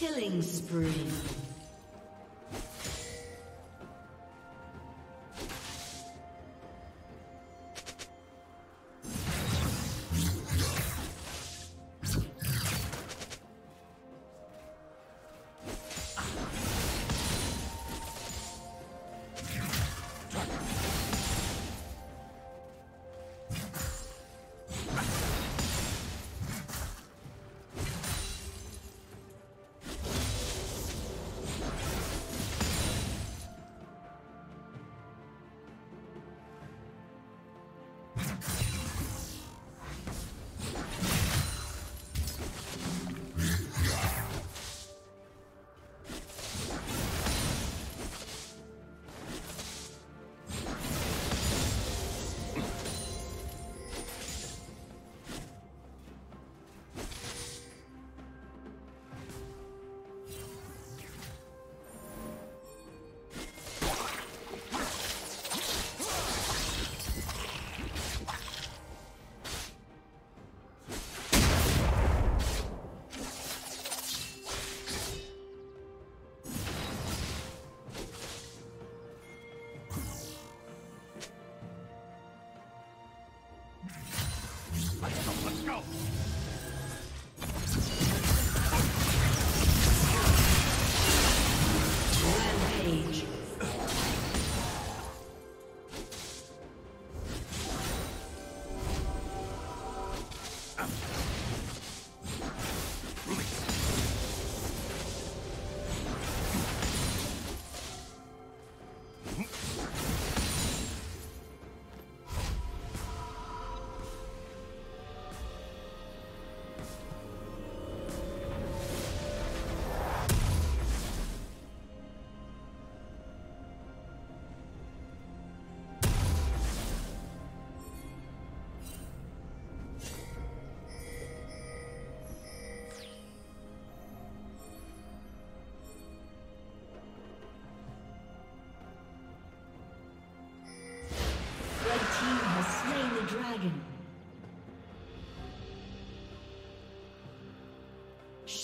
Killing spree.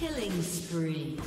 Killing spree.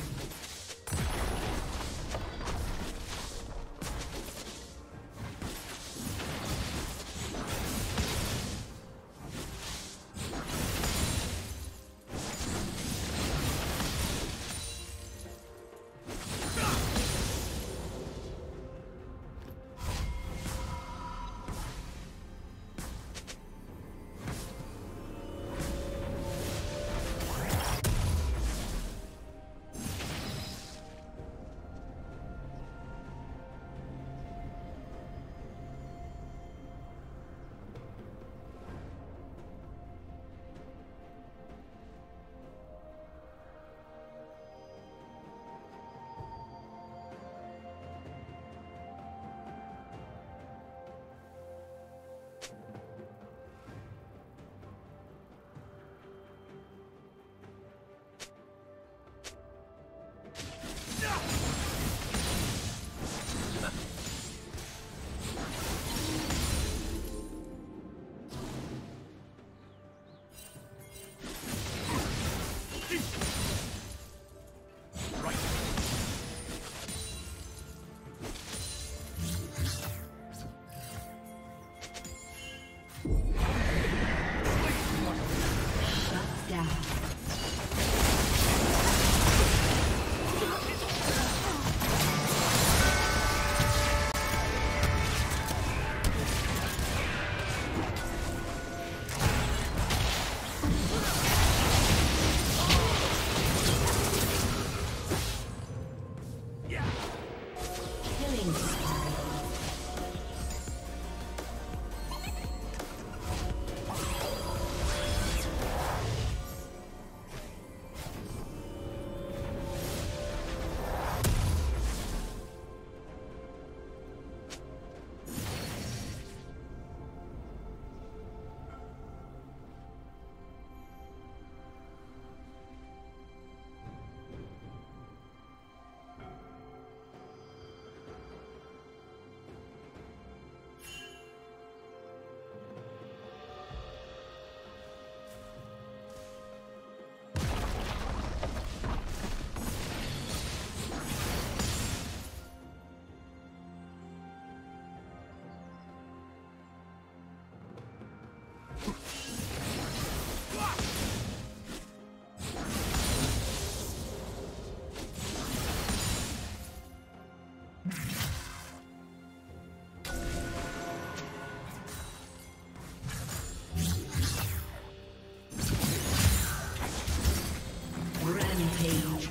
Rampage.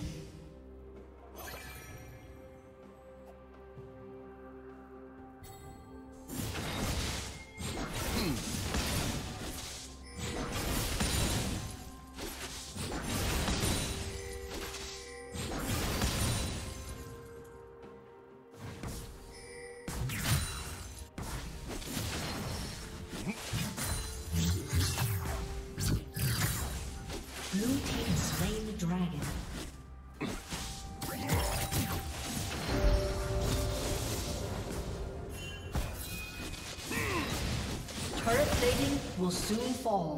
Turret plating will soon fall.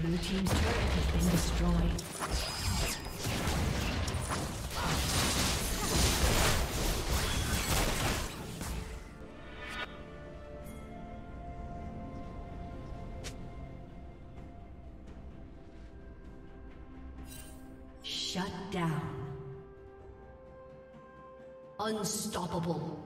Blue team's turret has been destroyed. Shut down. Unstoppable.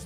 has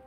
Red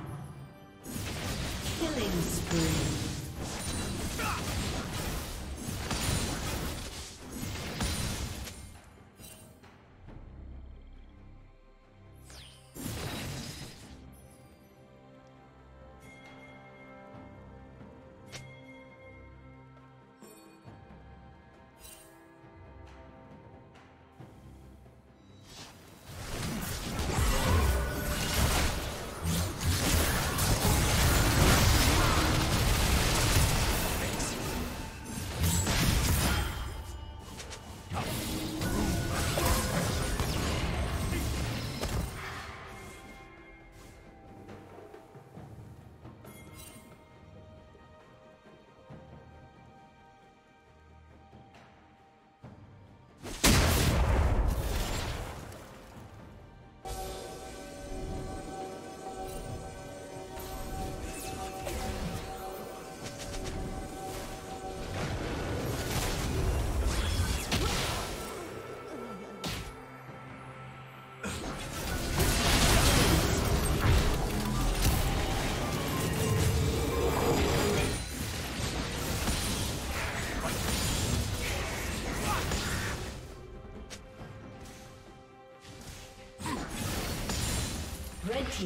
Killing spree. The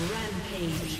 Rampage.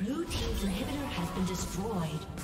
Blue team's inhibitor has been destroyed.